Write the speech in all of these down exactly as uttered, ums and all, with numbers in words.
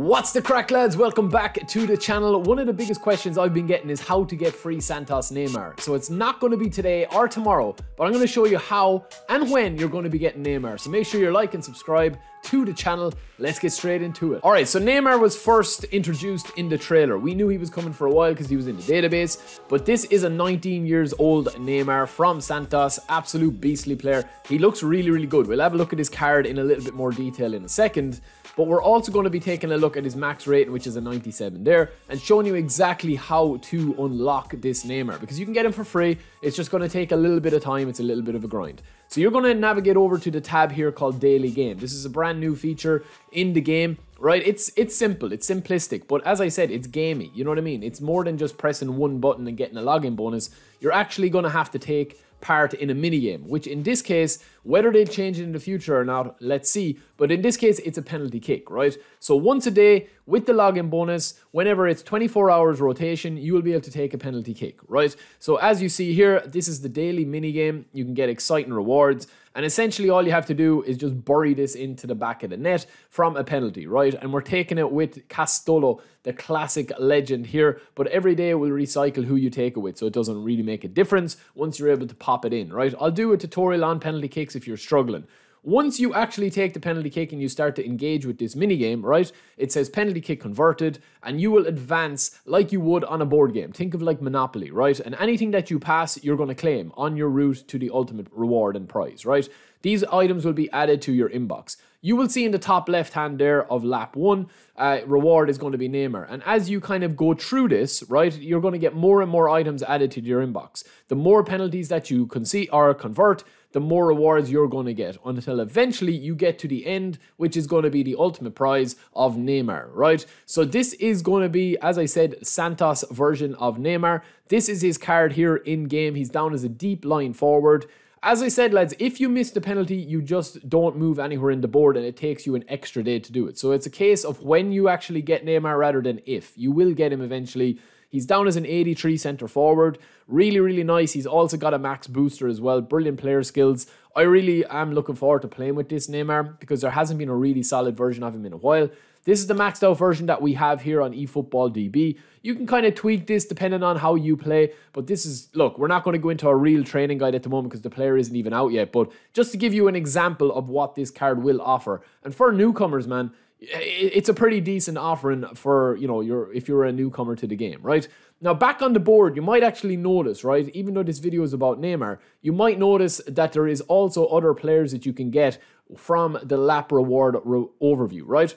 What's the crack, lads? Welcome back to the channel. One of the biggest questions I've been getting is how to get free Santos Neymar. So it's not going to be today or tomorrow, but I'm going to show you how and when you're going to be getting Neymar. So make sure you like and subscribe to the channel. Let's get straight into it. All right, so Neymar was first introduced in the trailer. We knew he was coming for a while because he was in the database, but this is a nineteen years old Neymar from Santos, absolute beastly player. He looks really, really good. We'll have a look at his card in a little bit more detail in a second, but we're also going to be taking a look at his max rating, which is a ninety-seven there, and showing you exactly how to unlock this Neymar, because you can get him for free. It's just going to take a little bit of time. It's a little bit of a grind. So you're going to navigate over to the tab here called Daily Game. This is a brand new feature in the game, right? It's it's simple, it's simplistic, but as I said, it's gamey. You know what I mean? It's more than just pressing one button and getting a login bonus. You're actually going to have to take part in a mini game, which in this case, whether they change it in the future or not, let's see. But in this case, it's a penalty kick, right? So once a day with the login bonus, whenever it's twenty-four hours rotation, you will be able to take a penalty kick, right? So as you see here, this is the daily mini game. You can get exciting rewards. And essentially all you have to do is just bury this into the back of the net from a penalty, right? And we're taking it with Castolo, the classic legend here. But every day we'll recycle who you take it with, so it doesn't really make a difference once you're able to pop it in, right? I'll do a tutorial on penalty kicks if you're struggling. Once you actually take the penalty kick and you start to engage with this mini game, right, it says penalty kick converted, and you will advance like you would on a board game. Think of like Monopoly, right? And anything that you pass, you're going to claim on your route to the ultimate reward and prize, right? These items will be added to your inbox. You will see in the top left hand there of lap one, uh, reward is going to be Neymar. And as you kind of go through this, right, you're going to get more and more items added to your inbox. The more penalties that you concede or convert, the more rewards you're going to get, until eventually you get to the end, which is going to be the ultimate prize of Neymar, right? So this is going to be, as I said, Santos version of Neymar. This is his card here in game. He's down as a deep line forward. As I said, lads, if you miss the penalty, you just don't move anywhere in the board, and it takes you an extra day to do it. So it's a case of when you actually get Neymar rather than if. You will get him eventually. He's down as an eighty-three centre forward. Really, really nice. He's also got a max booster as well. Brilliant player skills. I really am looking forward to playing with this Neymar, because there hasn't been a really solid version of him in a while. This is the maxed out version that we have here on eFootballDB. You can kind of tweak this depending on how you play, but this is, look, we're not going to go into a real training guide at the moment because the player isn't even out yet, but just to give you an example of what this card will offer. And for newcomers, man, it's a pretty decent offering for, you know, you're, if you're a newcomer to the game, right? Now, back on the board, you might actually notice, right, even though this video is about Neymar, you might notice that there is also other players that you can get from the lap reward overview, right?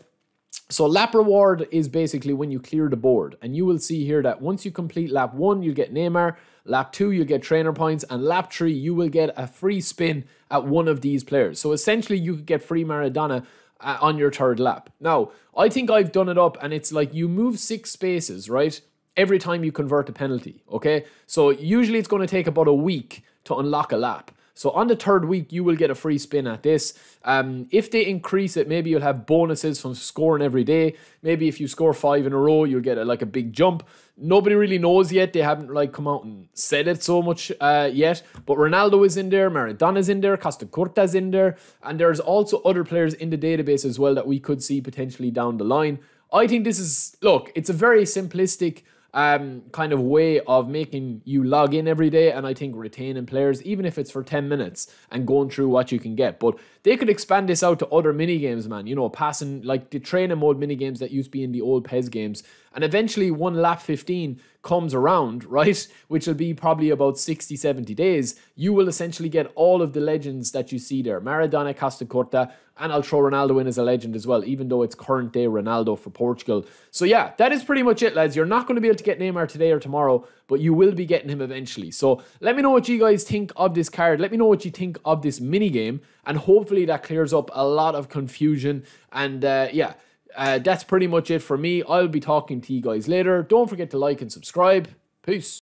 So lap reward is basically when you clear the board, and you will see here that once you complete lap one, you get Neymar, lap two, you get trainer points, and lap three, you will get a free spin at one of these players. So essentially, you could get free Maradona uh, on your third lap. Now, I think I've done it up, and it's like you move six spaces, right, every time you convert a penalty, okay? So usually it's going to take about a week to unlock a lap. So on the third week, you will get a free spin at this. Um, if they increase it, maybe you'll have bonuses from scoring every day. Maybe if you score five in a row, you'll get a, like a big jump. Nobody really knows yet. They haven't like come out and said it so much uh, yet. But Ronaldo is in there, Maradona's in there, Costacurta's in there. And there's also other players in the database as well that we could see potentially down the line. I think this is, look, it's a very simplistic Um, kind of way of making you log in every day, and I think retaining players, even if it's for ten minutes, and going through what you can get. But they could expand this out to other mini games, man, you know, passing like the training mode mini games that used to be in the old P E S games. And eventually one lap fifteen comes around, right, which will be probably about sixty, seventy days. You will essentially get all of the legends that you see there. Maradona, Costacurta, and I'll throw Ronaldo in as a legend as well, even though it's current day Ronaldo for Portugal. So yeah, that is pretty much it, lads. You're not going to be able to get Neymar today or tomorrow, but you will be getting him eventually. So let me know what you guys think of this card. Let me know what you think of this mini game, and hopefully that clears up a lot of confusion. And uh, yeah, Uh, that's pretty much it for me. I'll be talking to you guys later. Don't forget to like and subscribe. Peace.